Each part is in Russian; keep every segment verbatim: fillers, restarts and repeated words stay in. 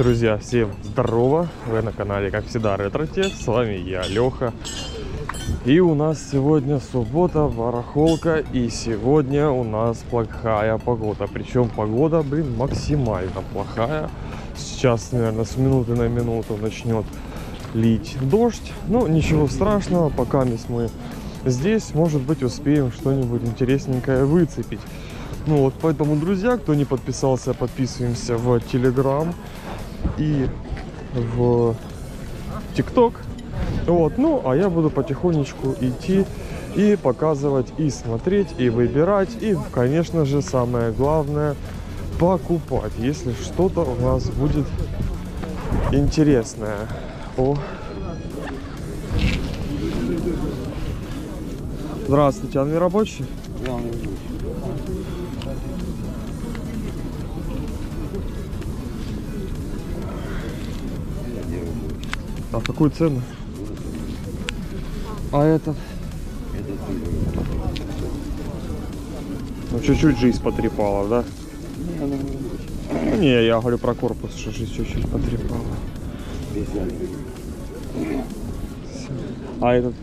Друзья, всем здорово! Вы на канале, как всегда, RetroTech. С вами я, Леха. И у нас сегодня суббота, барахолка. И сегодня у нас плохая погода. Причем погода, блин, максимально плохая. Сейчас, наверное, с минуты на минуту начнет лить дождь. Ну, ничего страшного, пока мы здесь, может быть, успеем что-нибудь интересненькое выцепить. Ну вот, поэтому, друзья, кто не подписался, подписываемся в Telegram и в TikTok. Вот, ну, а я буду потихонечку идти и показывать, и смотреть, и выбирать, и, конечно же, самое главное, покупать, если что-то у нас будет интересное. О. Здравствуйте, а он не рабочий? А в какую цену? А этот? Ну чуть-чуть жизнь потрепала, да? Не, я говорю про корпус, что жизнь чуть-чуть потрепала. А этот?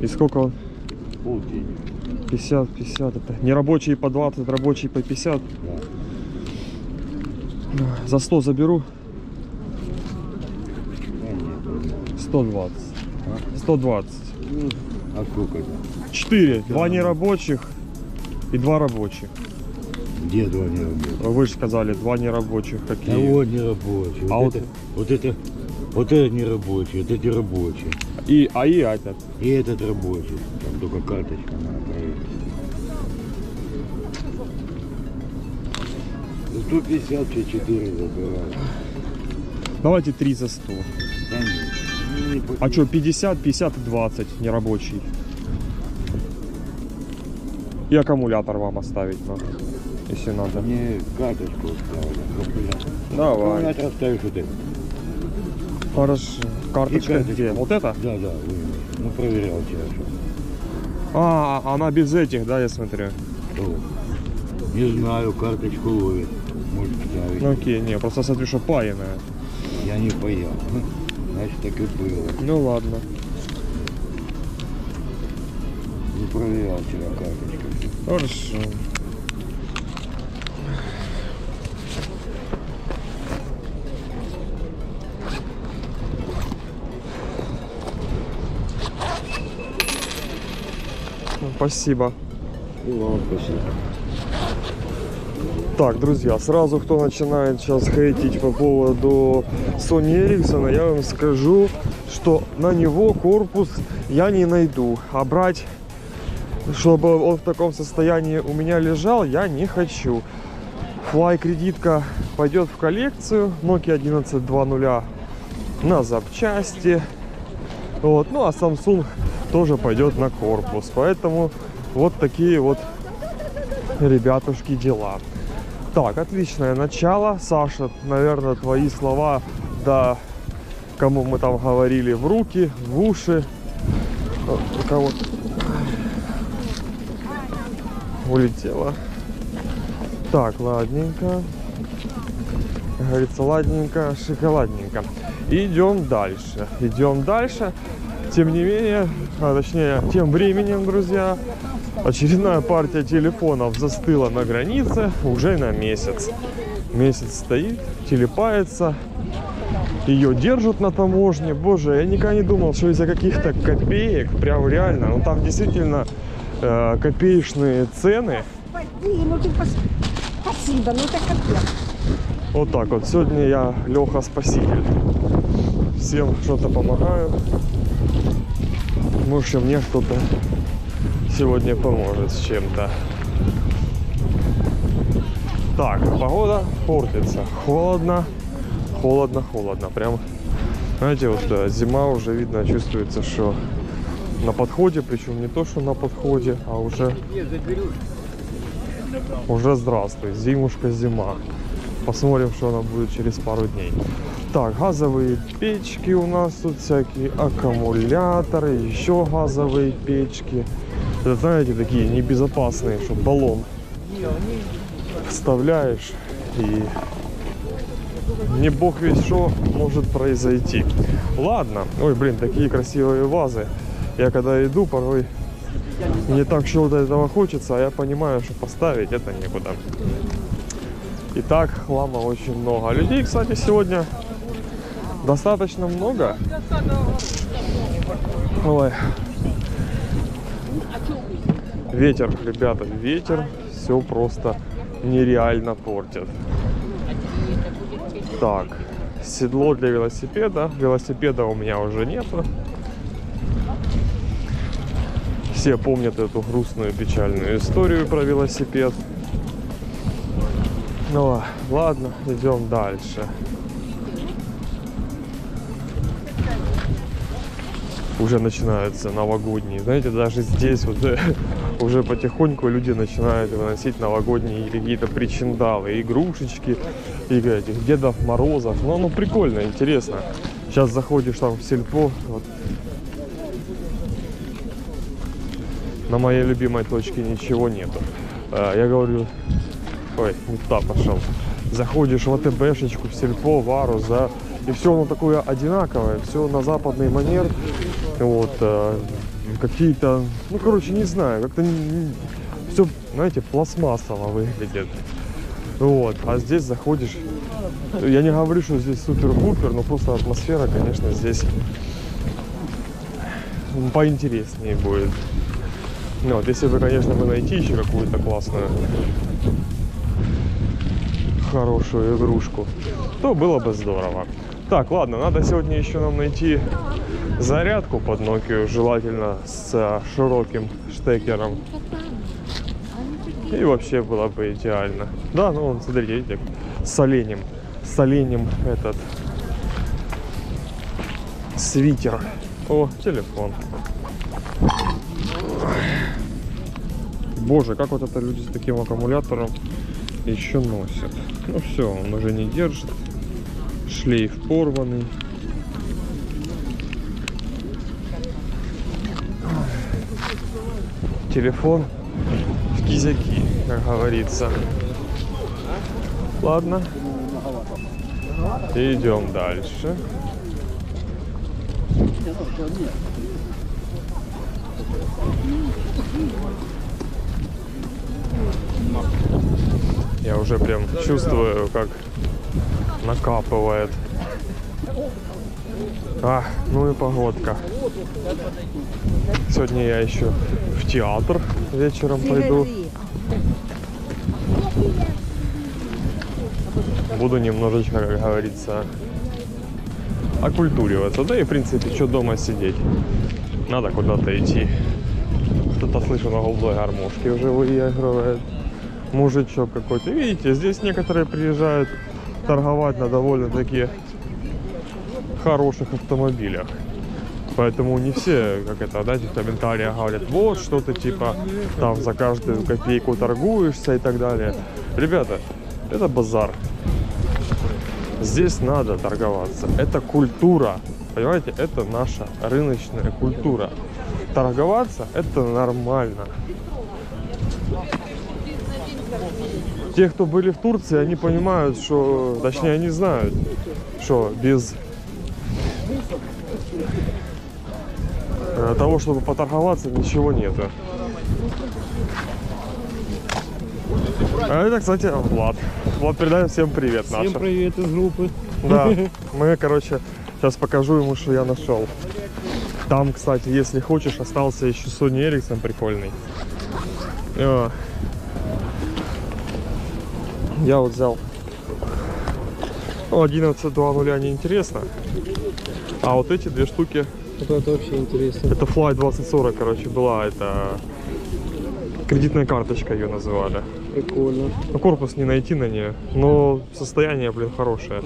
И сколько он? пятьдесят, пятьдесят. Это нерабочие по двадцать, рабочие по пятьдесят. За сто заберу. сто двадцать. А сколько это? четыре. Два нерабочих и два рабочих. Где два нерабочих? Вы же сказали, два нерабочих. Какие? А вот нерабочие. А вот, вот, это, вот это вот это нерабочие, вот эти рабочие. И, а и этот? И этот рабочий. Там только карточка надо проверить. сто пятьдесят, четыре забирают. Давайте три за сто. А что, пятьдесят, пятьдесят и двадцать нерабочий. И аккумулятор вам оставить надо, если надо. Мне карточку оставили. Давай. Аккумулятор оставишь вот это. Хорошо. Карточка где? Вот это? Да, да. Ну, проверял тебя. А, она без этих, да, я смотрю? О, не знаю, карточку ловит. Может, ставить. Ну, окей, не, просто смотрю, что паяная. Я не паял. Значит, так и было. Ну ладно. Не проверял тебя карточка. Хорошо. Спасибо. И вам спасибо. Так, друзья, сразу кто начинает сейчас хейтить по поводу Sony Ericsson, я вам скажу, что на него корпус я не найду. А брать, чтобы он в таком состоянии у меня лежал, я не хочу. Fly кредитка пойдет в коллекцию, Nokia одиннадцать двадцать на запчасти. Вот. Ну а Samsung тоже пойдет на корпус. Поэтому вот такие вот, ребятушки, дела. Так, отличное начало. Саша, наверное, твои слова, да, кому мы там говорили, в руки, в уши. У кого улетело. Так, ладненько. Как говорится, ладненько, шоколадненько. Идем дальше. Идем дальше. Тем не менее, а точнее, тем временем, друзья, очередная партия телефонов застыла на границе уже на месяц. Месяц стоит, телепается, ее держат на таможне. Боже, я никогда не думал, что из-за каких-то копеек, прям реально, ну там действительно э, копеечные цены. Господи, ну ты пос... Спасибо, ну это капец. Вот так вот, сегодня я Леха спаситель. Всем что-то помогаю. Может, мне кто-то сегодня поможет с чем-то. Так, погода портится. Холодно, холодно, холодно. Прям, знаете, вот да, зима уже, видно, чувствуется, что на подходе. Причем не то, что на подходе, а уже... Уже здравствуй, зимушка, зима. Посмотрим, что она будет через пару дней. Так, газовые печки у нас тут всякие, аккумуляторы, еще газовые печки. Это, знаете, такие небезопасные, что баллон вставляешь и не бог весь что может произойти. Ладно. Ой, блин, такие красивые вазы. Я когда иду, порой не так что до этого хочется, а я понимаю, что поставить это некуда. Итак, хлама очень много. Людей, кстати, сегодня достаточно много. Ой. Ветер, ребята, ветер все просто нереально портит. Так, седло для велосипеда. Велосипеда у меня уже нет. Все помнят эту грустную, печальную историю про велосипед. Ну, ладно, идем дальше. Уже начинаются новогодние. Знаете, даже здесь вот уже потихоньку люди начинают выносить новогодние какие-то причиндалы, игрушечки, и этих Дедов Морозов. Ну, ну, прикольно, интересно. Сейчас заходишь там в сельпо. Вот. На моей любимой точке ничего нету. Я говорю... Ой, не туда пошел. Заходишь в АТБшечку, в сельпо, в Аруз, да, и все оно такое одинаковое, все на западный манер. Вот, какие-то... Ну, короче, не знаю, как-то... Все, знаете, пластмассово выглядит. Вот, а здесь заходишь... Я не говорю, что здесь супер-пупер, но просто атмосфера, конечно, здесь поинтереснее будет. Ну, вот, если бы, конечно, вы найти еще какую-то классную, хорошую игрушку, то было бы здорово. Так, ладно, надо сегодня еще нам найти зарядку под Nokia, желательно с широким штекером. И вообще было бы идеально. Да, ну, смотрите, видите, с оленем, с оленем этот свитер. О, телефон. Боже, как вот это люди с таким аккумулятором еще носят. Ну все, он уже не держит. Шлейф порванный. Телефон в кизяки, как говорится. Ладно. Идем дальше. Я уже прям чувствую, как накапывает. А, ну и погодка. Сегодня я еще в театр вечером пойду. Буду немножечко, как говорится, окультуриваться. Да и, в принципе, что дома сидеть? Надо куда-то идти. Кто-то слышал, на голубой гармошке уже выигрывает. Мужичок какой-то. Видите, здесь некоторые приезжают торговать на довольно-таки хороших автомобилях. Поэтому не все, как это, знаете, в комментариях говорят, вот что-то типа там за каждую копейку торгуешься и так далее. Ребята, это базар. Здесь надо торговаться. Это культура. Понимаете, это наша рыночная культура. Торговаться – это нормально. Те, кто были в Турции, они понимают, что... Точнее, они знают, что без того, чтобы поторговаться, ничего нету. А это, кстати, Влад. Влад, передаем всем привет. Всем наша. Привет из группы. Да, мы, короче, сейчас покажу ему, что я нашел. Там, кстати, если хочешь, остался еще Sony Ericsson прикольный. Я вот взял одиннадцать ноль неинтересно. А вот эти две штуки. Это, это вообще интересно. Это Fly двадцать сорок, короче, была. Это кредитная карточка ее называли. Прикольно. Корпус не найти на нее. Но состояние, блин, хорошее.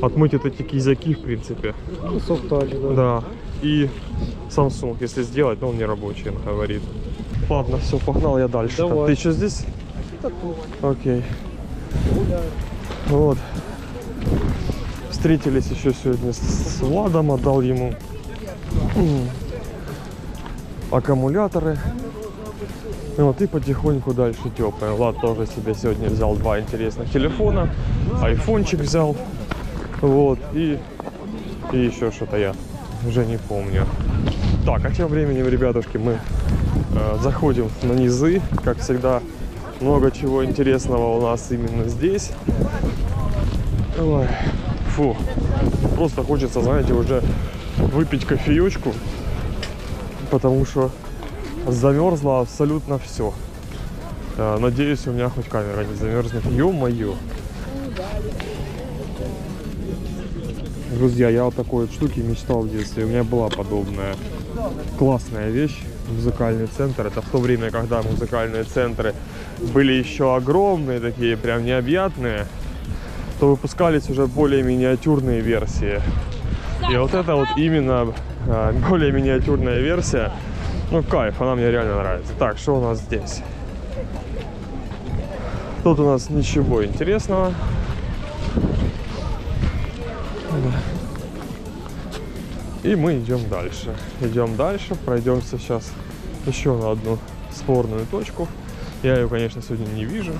Отмыть это эти кизяки, в принципе. Ну, софтач, да. Да. И Samsung, если сделать, но он не рабочий, он говорит. Ладно, все, погнал я дальше. Давай. Ты еще здесь? Окей. Вот. Встретились еще сегодня с Владом, отдал ему аккумуляторы. Вот и потихоньку дальше теплое. Влад тоже себе сегодня взял два интересных телефона. Айфончик взял. Вот, и, и еще что-то я уже не помню. Так, а тем временем, ребятушки, мы э, заходим на низы. Как всегда, много чего интересного у нас именно здесь. Ой, фу, просто хочется, знаете, уже выпить кофеечку, потому что замерзло абсолютно все. Э, надеюсь, у меня хоть камера не замерзнет. Ё-моё! Друзья, я вот такой вот штуки мечтал в детстве. У меня была подобная классная вещь. Музыкальный центр. Это в то время, когда музыкальные центры были еще огромные, такие прям необъятные, то выпускались уже более миниатюрные версии. И вот это вот именно более миниатюрная версия. Ну, кайф, она мне реально нравится. Так, что у нас здесь? Тут у нас ничего интересного. И мы идем дальше. Идем дальше, пройдемся сейчас еще на одну спорную точку. Я ее, конечно, сегодня не вижу.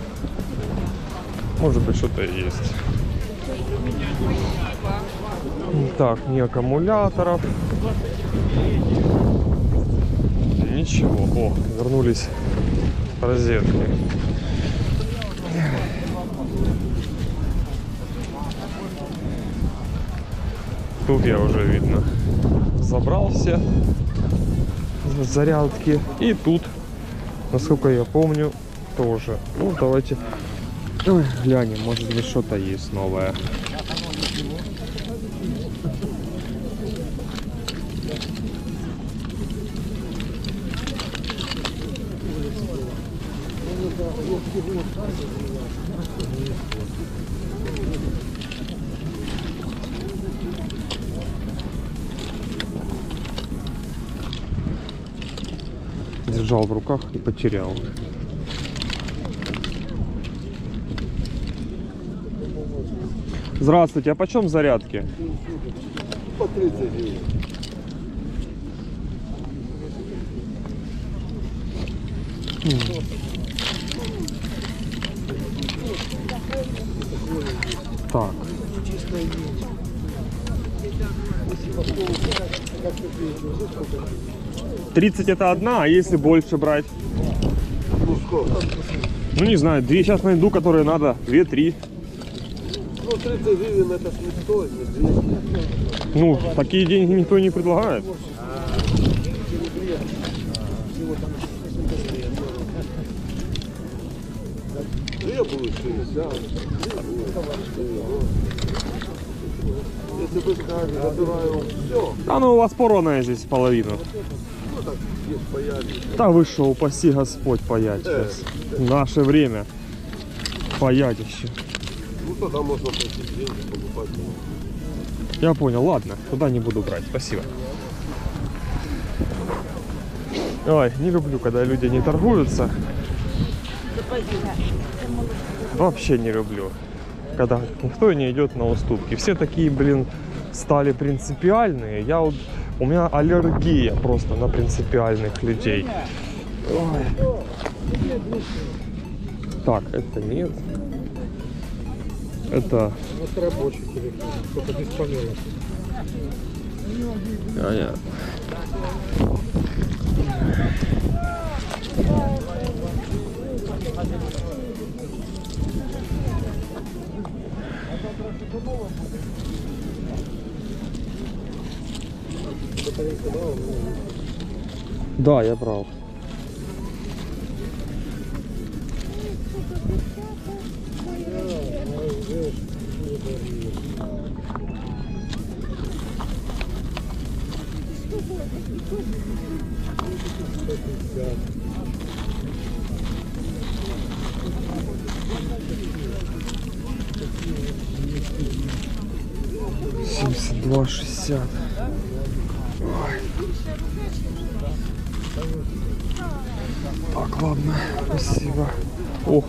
Может быть, что-то и есть. Так, ни аккумуляторов. Ничего. О, вернулись розетки. Тут я уже, видно, забрал все зарядки. И тут, насколько я помню, тоже. Ну, давайте глянем, может быть, что-то есть новое. Держал в руках и потерял. Здравствуйте, а почем зарядки? По тридцать. Так. тридцать это одна, а если больше брать? Ну не знаю, две сейчас найду, которые надо, две-три. Ну тридцать гривен это не стоит. Ну, такие деньги никто не предлагает. Если вы скажете, забираю все. А ну у вас порванная здесь половина. Ну так, есть паять. Да вы что, упаси Господь паять сейчас. Э. Наше время. Паять еще. Ну тогда можно платить деньги, покупать. Я понял, ладно, туда не буду брать, спасибо. Ой, не люблю, когда люди не торгуются. Вообще не люблю, когда никто не идет на уступки. Все такие, блин, стали принципиальные. Я вот, у меня аллергия просто на принципиальных людей. Ой. Так, это нет. Это... Это рабочий телефон, только без померов. Понятно. Да, я брал. семьдесят два шестьдесят. Так, ладно, спасибо. О,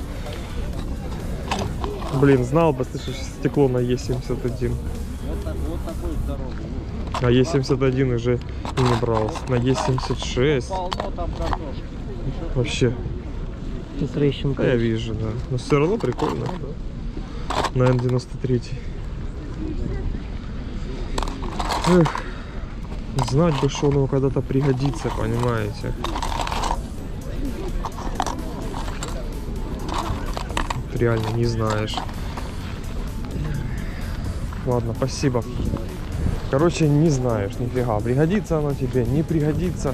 блин, знал бы, слышишь, стекло на е семьдесят один. На е семьдесят один уже не брался. На е семьдесят шесть. Вообще. Я вижу, да. Но все равно прикольно. Да? На эн девяносто три. Эх, знать бы, что оно когда-то пригодится, понимаете. Вот реально не знаешь. Ладно, спасибо. Короче, не знаешь нифига, пригодится оно тебе, не пригодится.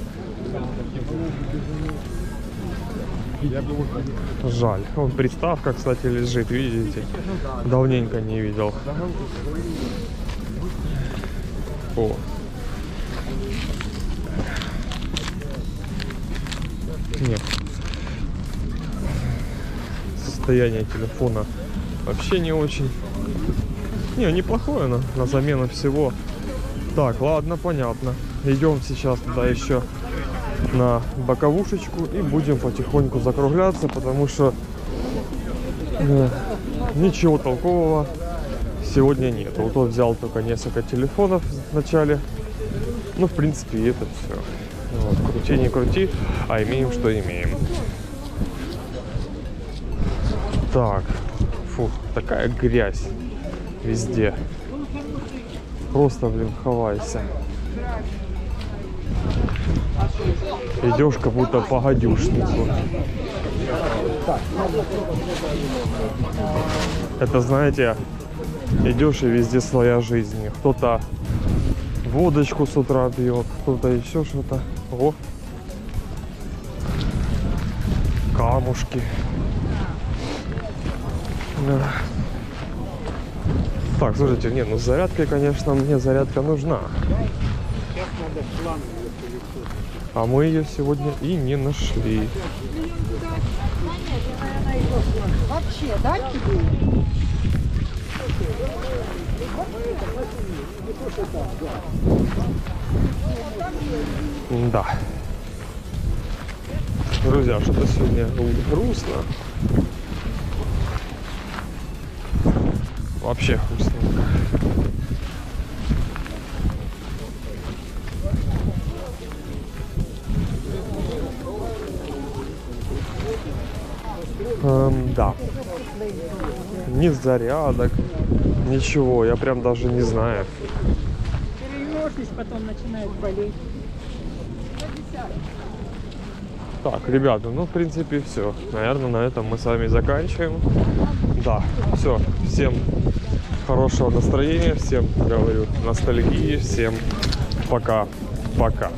Жаль. Вон приставка, кстати, лежит, видите? Давненько не видел. О. Нет. Состояние телефона вообще не очень. Не, неплохое оно, на замену всего. Так, ладно, понятно. Идем сейчас туда еще на боковушечку и будем потихоньку закругляться, потому что э, ничего толкового сегодня нет. Вот он взял только несколько телефонов вначале. Ну, в принципе, это все. Вот, крути, не крути, а имеем, что имеем. Так, фух, такая грязь везде. Просто, блин, хавайся. Идешь как будто по гадюшнику. Это, знаете, идешь и везде слоя жизни. Кто-то водочку с утра пьет, кто-то еще что-то. О! Камушки. Так, слушайте, не, ну с зарядкой, конечно, мне зарядка нужна. А мы ее сегодня и не нашли. Вообще, да? Да. Друзья, что-то сегодня грустно. Вообще грустненько. Эм, да. Ни зарядок, ничего, я прям даже не знаю. Перевернешь, потом начинает болеть. Так, ребята, ну в принципе все. Наверное, на этом мы с вами заканчиваем. Да, все. Всем хорошего настроения, всем, говорю, ностальгии, всем пока-пока.